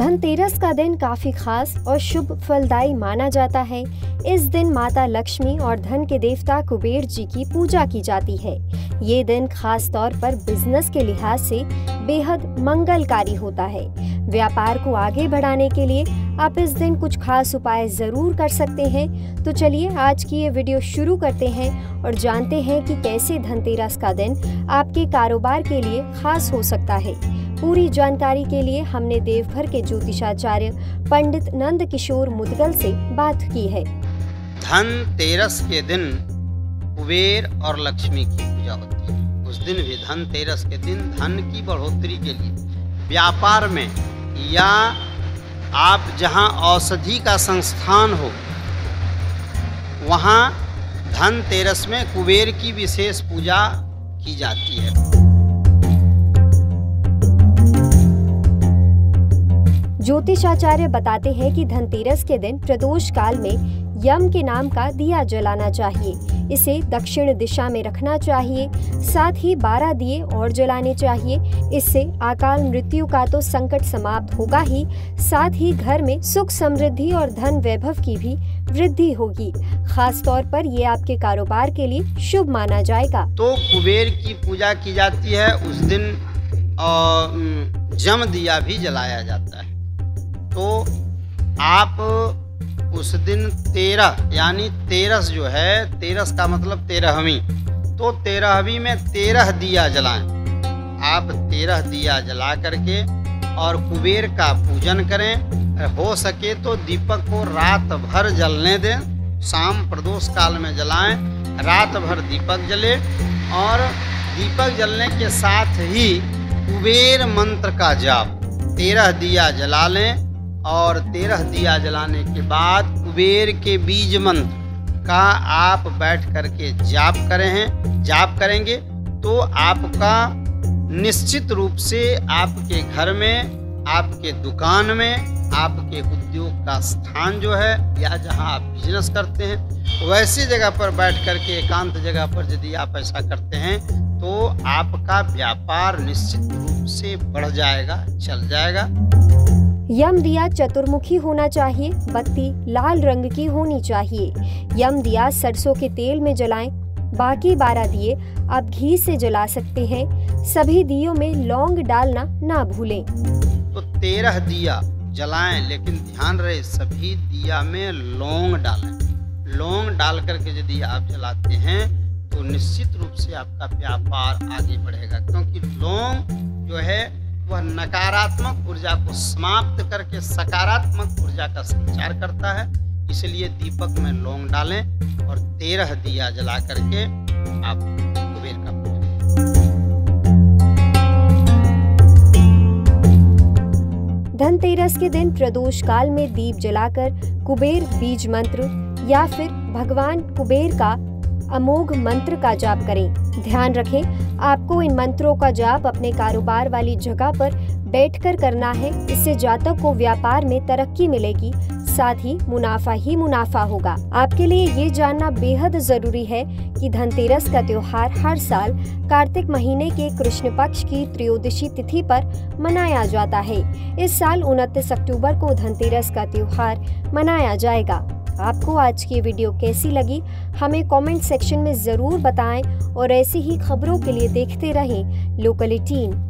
धनतेरस का दिन काफी खास और शुभ फलदायी माना जाता है। इस दिन माता लक्ष्मी और धन के देवता कुबेर जी की पूजा की जाती है। ये दिन खास तौर पर बिजनेस के लिहाज से बेहद मंगलकारी होता है। व्यापार को आगे बढ़ाने के लिए आप इस दिन कुछ खास उपाय जरूर कर सकते हैं। तो चलिए आज की ये वीडियो शुरू करते हैं और जानते हैं कि कैसे धनतेरस का दिन आपके कारोबार के लिए खास हो सकता है। पूरी जानकारी के लिए हमने देवघर के ज्योतिषाचार्य पंडित नंदकिशोर मुदगल से बात की है। धनतेरस के दिन कुबेर और लक्ष्मी की पूजा होती है। उस दिन भी धनतेरस के दिन धन की बढ़ोतरी के लिए व्यापार में या आप जहां औषधि का संस्थान हो वहां धनतेरस में कुबेर की विशेष पूजा की जाती है। ज्योतिषाचार्य बताते हैं कि धनतेरस के दिन प्रदोष काल में यम के नाम का दिया जलाना चाहिए। इसे दक्षिण दिशा में रखना चाहिए। साथ ही 12 दिए और जलाने चाहिए। इससे अकाल मृत्यु का तो संकट समाप्त होगा ही, साथ ही घर में सुख समृद्धि और धन वैभव की भी वृद्धि होगी। खास तौर पर ये आपके कारोबार के लिए शुभ माना जाएगा। तो कुबेर की पूजा की जाती है उस दिन और जम दिया भी जलाया जाता है। तो आप उस दिन 13 यानी 13 जो है, 13 का मतलब 13वीं, तो 13वीं में 13 दिया जलाएं। आप 13 दिया जला करके और कुबेर का पूजन करें। हो सके तो दीपक को रात भर जलने दें। शाम प्रदोष काल में जलाएं, रात भर दीपक जले और दीपक जलने के साथ ही कुबेर मंत्र का जाप 13 दिया जला लें और 13 दिया जलाने के बाद कुबेर के बीज मंत्र का आप बैठ करके जाप करेंगे तो आपका निश्चित रूप से आपके घर में, आपके दुकान में, आपके उद्योग का स्थान जो है या जहां आप बिजनेस करते हैं वैसी जगह पर बैठ करके एकांत जगह पर यदि आप ऐसा करते हैं तो आपका व्यापार निश्चित रूप से बढ़ जाएगा, चल जाएगा। यम दिया चतुर्मुखी होना चाहिए। बत्ती लाल रंग की होनी चाहिए। यम दिया सरसों के तेल में जलाएं। बाकी 12 दिए आप घी से जला सकते हैं। सभी दियों में लौंग डालना ना भूलें। तो 13 दिया जलाएं, लेकिन ध्यान रहे सभी दिया में लौंग डालें। लौंग डाल करके यदि आप जलाते हैं तो निश्चित रूप से आपका व्यापार आगे बढ़ेगा, क्योंकि लौंग जो है वह नकारात्मक ऊर्जा को समाप्त करके सकारात्मक ऊर्जा का संचार करता है। इसलिए दीपक में लौंग डालें और 13 दिया जला करके आप कुबेर का पूजन करें। धनतेरस के दिन प्रदोष काल में दीप जलाकर कुबेर बीज मंत्र या फिर भगवान कुबेर का अमोघ मंत्र का जाप करें। ध्यान रखें, आपको इन मंत्रों का जाप अपने कारोबार वाली जगह पर बैठकर करना है। इससे जातक को व्यापार में तरक्की मिलेगी, साथ ही मुनाफा होगा। आपके लिए ये जानना बेहद जरूरी है कि धनतेरस का त्योहार हर साल कार्तिक महीने के कृष्ण पक्ष की त्रयोदशी तिथि पर मनाया जाता है। इस साल 29 अक्टूबर को धनतेरस का त्योहार मनाया जाएगा। आपको आज की वीडियो कैसी लगी हमें कमेंट सेक्शन में ज़रूर बताएं और ऐसी ही खबरों के लिए देखते रहें लोकल 18।